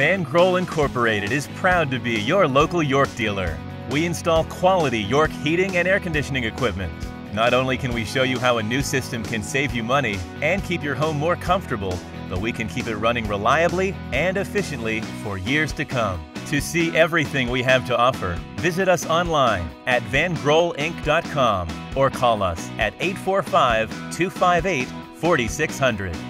Van Grol Incorporated is proud to be your local York dealer. We install quality York heating and air conditioning equipment. Not only can we show you how a new system can save you money and keep your home more comfortable, but we can keep it running reliably and efficiently for years to come. To see everything we have to offer, visit us online at vangrolinc.com or call us at 845-258-4600.